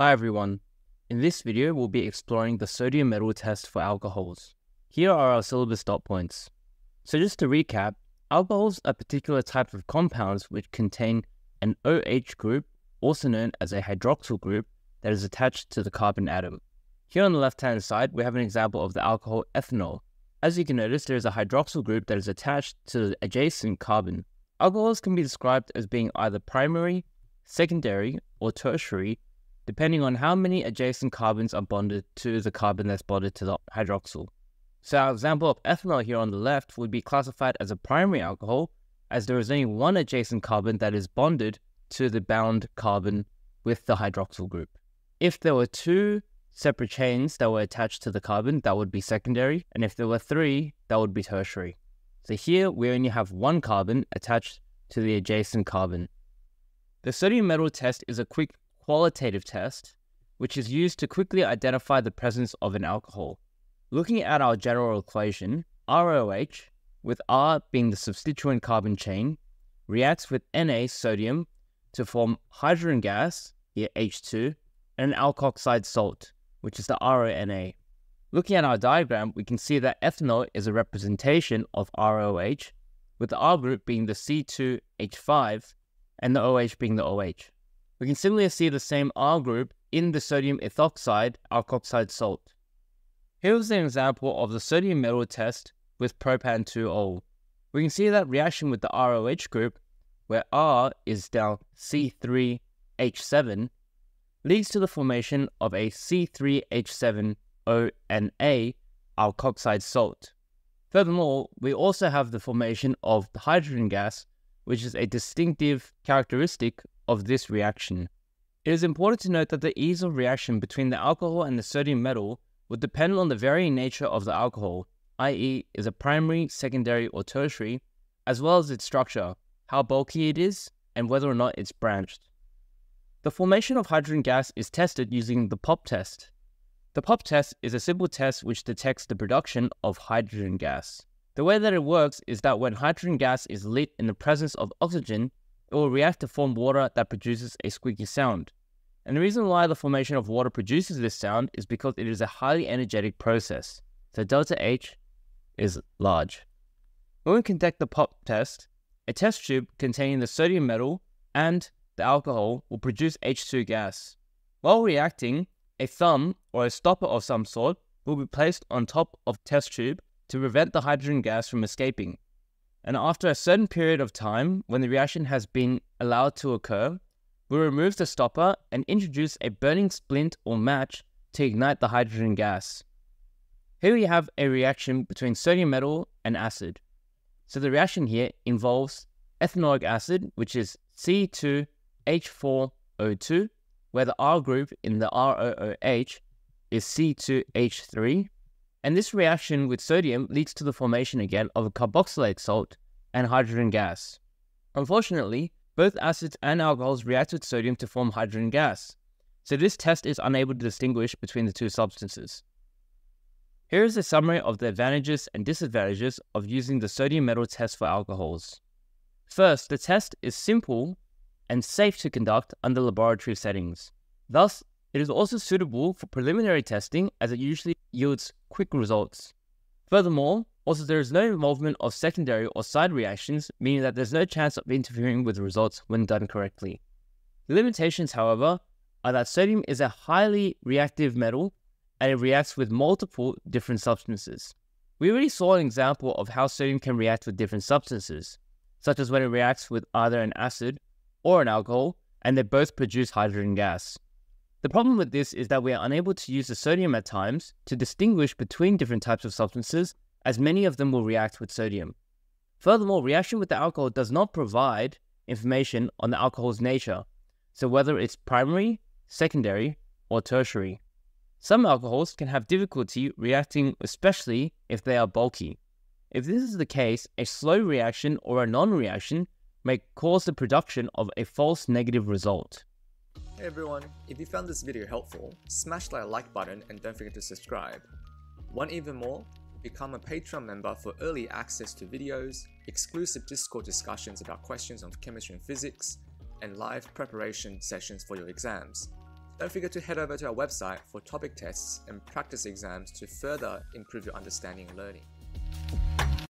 Hi everyone, in this video we'll be exploring the sodium metal test for alcohols. Here are our syllabus dot points. So just to recap, alcohols are particular types of compounds which contain an OH group, also known as a hydroxyl group, that is attached to the carbon atom. Here on the left hand side we have an example of the alcohol ethanol. As you can notice, there is a hydroxyl group that is attached to the adjacent carbon. Alcohols can be described as being either primary, secondary, or tertiary, depending on how many adjacent carbons are bonded to the carbon that's bonded to the hydroxyl. So our example of ethanol here on the left would be classified as a primary alcohol, as there is only one adjacent carbon that is bonded to the bound carbon with the hydroxyl group. If there were two separate chains that were attached to the carbon, that would be secondary, and if there were three, that would be tertiary. So here we only have one carbon attached to the adjacent carbon. The sodium metal test is a quick qualitative test, which is used to quickly identify the presence of an alcohol. Looking at our general equation, ROH, with R being the substituent carbon chain, reacts with Na sodium to form hydrogen gas, here H2, and an alkoxide salt, which is the RONa. Looking at our diagram, we can see that ethanol is a representation of ROH, with the R group being the C2H5 and the OH being the OH. We can similarly see the same R group in the sodium ethoxide alkoxide salt. Here is an example of the sodium metal test with propan-2-ol. We can see that reaction with the ROH group, where R is now C3H7, leads to the formation of a C3H7ONa alkoxide salt. Furthermore, we also have the formation of the hydrogen gas, which is a distinctive characteristic of this reaction. It is important to note that the ease of reaction between the alcohol and the sodium metal would depend on the varying nature of the alcohol, i.e. is it primary, secondary, or tertiary, as well as its structure, how bulky it is, and whether or not it's branched. The formation of hydrogen gas is tested using the POP test. The POP test is a simple test which detects the production of hydrogen gas. The way that it works is that when hydrogen gas is lit in the presence of oxygen, it will react to form water that produces a squeaky sound. And the reason why the formation of water produces this sound is because it is a highly energetic process. So delta H is large. When we conduct the POP test, a test tube containing the sodium metal and the alcohol will produce H2 gas. While reacting, a thumb or a stopper of some sort will be placed on top of the test tube to prevent the hydrogen gas from escaping. And after a certain period of time, when the reaction has been allowed to occur, we remove the stopper and introduce a burning splint or match to ignite the hydrogen gas. Here we have a reaction between sodium metal and acid. So the reaction here involves ethanoic acid, which is C2H4O2, where the R group in the ROOH is C2H3. And this reaction with sodium leads to the formation again of a carboxylate salt and hydrogen gas. Unfortunately, both acids and alcohols react with sodium to form hydrogen gas, so this test is unable to distinguish between the two substances. Here is a summary of the advantages and disadvantages of using the sodium metal test for alcohols. First, the test is simple and safe to conduct under laboratory settings. Thus, it is also suitable for preliminary testing as it usually yields quick results. Furthermore, also there is no involvement of secondary or side reactions, meaning that there's no chance of interfering with the results when done correctly. The limitations, however, are that sodium is a highly reactive metal and it reacts with multiple different substances. We already saw an example of how sodium can react with different substances, such as when it reacts with either an acid or an alcohol, and they both produce hydrogen gas. The problem with this is that we are unable to use the sodium at times to distinguish between different types of substances, as many of them will react with sodium. Furthermore, reaction with the alcohol does not provide information on the alcohol's nature, so whether it's primary, secondary, or tertiary. Some alcohols can have difficulty reacting, especially if they are bulky. If this is the case, a slow reaction or a non-reaction may cause the production of a false negative result. Hey everyone, if you found this video helpful, smash that like button and don't forget to subscribe. Want even more? Become a Patreon member for early access to videos, exclusive Discord discussions about questions on chemistry and physics, and live preparation sessions for your exams. Don't forget to head over to our website for topic tests and practice exams to further improve your understanding and learning.